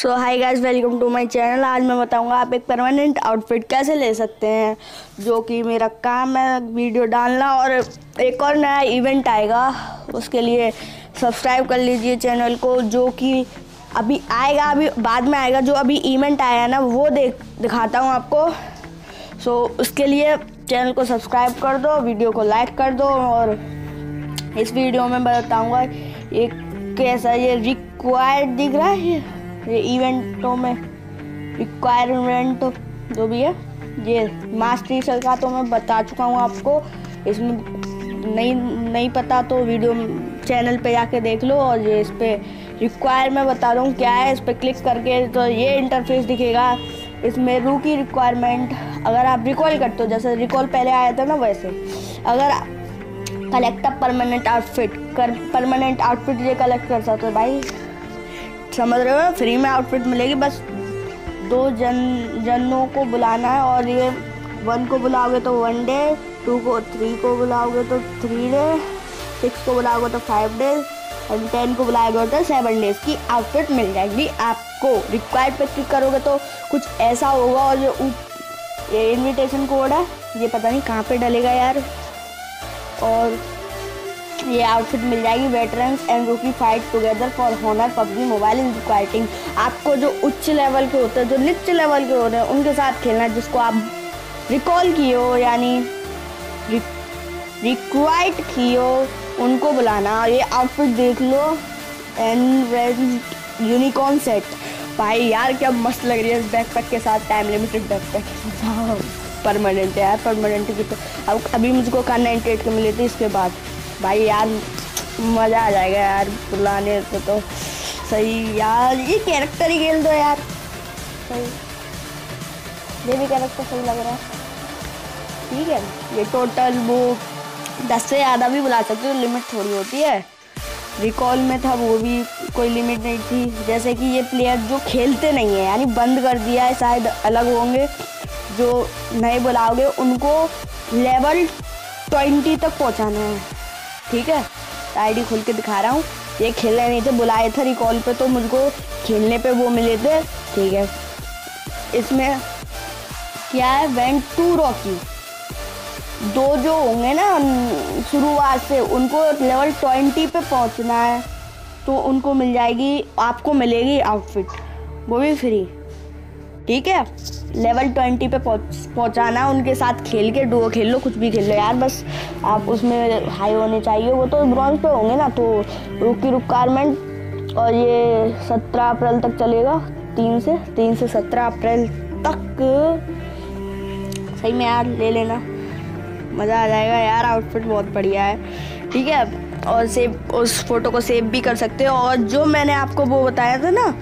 So hi guys, welcome to my channel. आज मैं बताऊंगा आप एक परमानेंट आउटफिट कैसे ले सकते हैं, जो कि मेरा काम है वीडियो डालना। और एक और नया इवेंट आएगा, उसके लिए सब्सक्राइब कर लीजिए चैनल को, जो कि अभी आएगा, अभी बाद में आएगा। जो अभी इवेंट आया है ना, वो दिखाता हूँ आपको। सो उसके लिए चैनल को सब्सक्राइब कर दो, वीडियो को लाइक कर दो। और इस वीडियो में बताऊँगा ये कैसा, ये रिक्वायर्ड दिख रहा है, ये इवेंटों में रिक्वायरमेंट जो भी है। ये मास्क टी शर्ट का तो मैं बता चुका हूँ आपको, इसमें नहीं पता तो वीडियो चैनल पे जाके देख लो। और ये इस पर रिक्वायर मैं बता रहा हूँ क्या है, इस पर क्लिक करके तो ये इंटरफेस दिखेगा। इसमें रू की रिक्वायरमेंट, अगर आप रिकॉल करते हो, जैसे रिकॉल पहले आया था ना, वैसे अगर कलेक्ट परमानेंट आउटफिट ये कलेक्ट कर सकते हो भाई, समझ रहे हो। फ्री में आउटफिट मिलेगी, बस दो जनों को बुलाना है। और ये 1 को बुलाओगे तो 1 डे, 2 को 3 को बुलाओगे तो 3 डे, 6 को बुलाओगे तो 5 डेज, और 10 को बुलाओगे तो 7 डेज की आउटफिट मिल जाएगी आपको। रिक्वायर्ड पे क्लिक करोगे तो कुछ ऐसा होगा। और ये इन्विटेशन कोड है, ये पता नहीं कहाँ पर डलेगा यार। और ये आउटफिट मिल जाएगी, veterans and rookie fight together for honour PUBG mobile is requiring. आपको जो उच्च लेवल के होते हैं, जो निच्च लेवल के होते हैं, उनके साथ खेलना है, जिसको आप रिकॉल किए हो, यानी रिक्वाइट किए हो, उनको बुलाना। ये आउटफिट देख लो, एनरेज्ड यूनिकॉर्न सेट। भाई यार क्या मस्त लग रही है इस बैकपैक के साथ, टाइम लिमिटेड बैकपैक के साथ। परमानेंट है यार, परमानेंट की तो अब अभी मुझको 98 के मिले थे। इसके बाद भाई यार मज़ा आ जाएगा यार, बुलाने को तो सही यार। ये कैरेक्टर ही खेल दो यार, सही ये भी कैरेक्टर सही लग रहा है, ठीक है। ये टोटल वो 10 से ज़्यादा भी बुला सकते हो, लिमिट थोड़ी होती है। रिकॉल में था वो भी कोई लिमिट नहीं थी, जैसे कि ये प्लेयर जो खेलते नहीं है, यानी बंद कर दिया है, शायद अलग होंगे। जो नहीं बुलाओगे उनको लेवल 20 तक पहुँचाना है, ठीक है। आईडी खोल के दिखा रहा हूँ, ये खेलने नहीं थे, बुलाए थे रिकॉल पे, तो मुझको खेलने पे वो मिले थे, ठीक है। इसमें क्या है, वेंट टू रॉकी, दो जो होंगे ना शुरुआत से, उनको लेवल 20 पे पहुँचना है, तो उनको मिल जाएगी, आपको मिलेगी आउटफिट, वो भी फ्री, ठीक है। लेवल 20 पे पहुंचाना, उनके साथ खेल के डुओ खेल लो, कुछ भी खेल लो यार, बस आप उसमें हाई होने चाहिए। वो तो ब्रॉन्ज पे होंगे ना, तो रुक की रिक्वायरमेंट। और ये 17 अप्रैल तक चलेगा, 3 से 17 अप्रैल तक। सही में यार ले लेना, मज़ा आ जाएगा यार, आउटफिट बहुत बढ़िया है, ठीक है। और सेव, उस फोटो को सेव भी कर सकते हो। और जो मैंने आपको वो बताया था ना,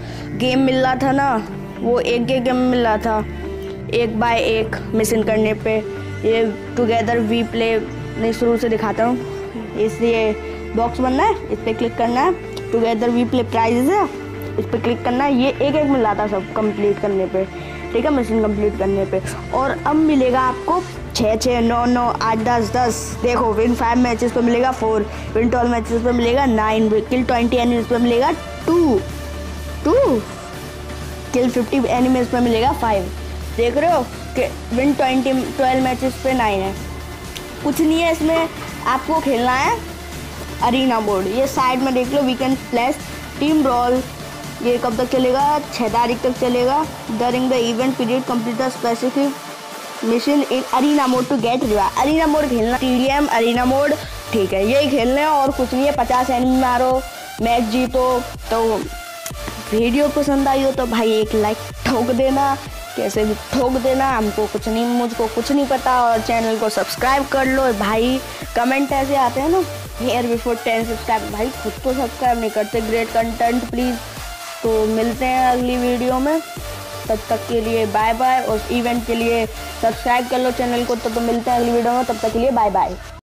गेम मिल रहा था ना, वो एक गेम मिल रहा था 1 बाय 1 मिशन करने पे। ये टुगेदर वी प्ले नहीं, शुरू से दिखाता हूँ। इसलिए बॉक्स बनना है, इस पर क्लिक करना है, टुगेदर वी प्ले प्राइजेज है, इस पर क्लिक करना है। ये 1-1 मिल रहा था सब कंप्लीट करने पे, ठीक है, मिशन कंप्लीट करने पे। और अब मिलेगा आपको 6, 6, 9, 9, 8, 10, 10। देखो विन 5 मैचेस पर मिलेगा 4, विन 12 मैचेस पर मिलेगा 9, किल 20 एनिमीज पर मिलेगा 2, किल 50 एनिमीज पर मिलेगा 5। देख रहे हो कि विन 12 मैचेस पे 9 है। कुछ नहीं है इसमें, आपको खेलना है अरीना बोर्ड। ये साइड में देख लो, वीकेंड प्लस टीम रोल। ये कब तक चलेगा, 6 तारीख तक चलेगा। During the event period complete the specific mission in arena mode to get reward. Arena mode खेलना, TDM अरीना मोड, ठीक है, यही खेलना है और कुछ नहीं है। 50 एनिमी मारो, मैच जीतो। तो वीडियो पसंद आई हो तो भाई एक लाइक ठोक देना, कैसे भी ठोक देना, हमको कुछ नहीं, मुझको कुछ नहीं पता। और चैनल को सब्सक्राइब कर लो भाई। कमेंट ऐसे आते हैं ना, हेयर बिफोर 10 सब्सक्राइब, भाई खुद को सब्सक्राइब नहीं करते। Great content please. तो मिलते हैं अगली वीडियो में, तब तक के लिए बाय बाय। और इवेंट के लिए सब्सक्राइब कर लो चैनल को, तो मिलते हैं अगली वीडियो में, तब तक के लिए बाय बाय।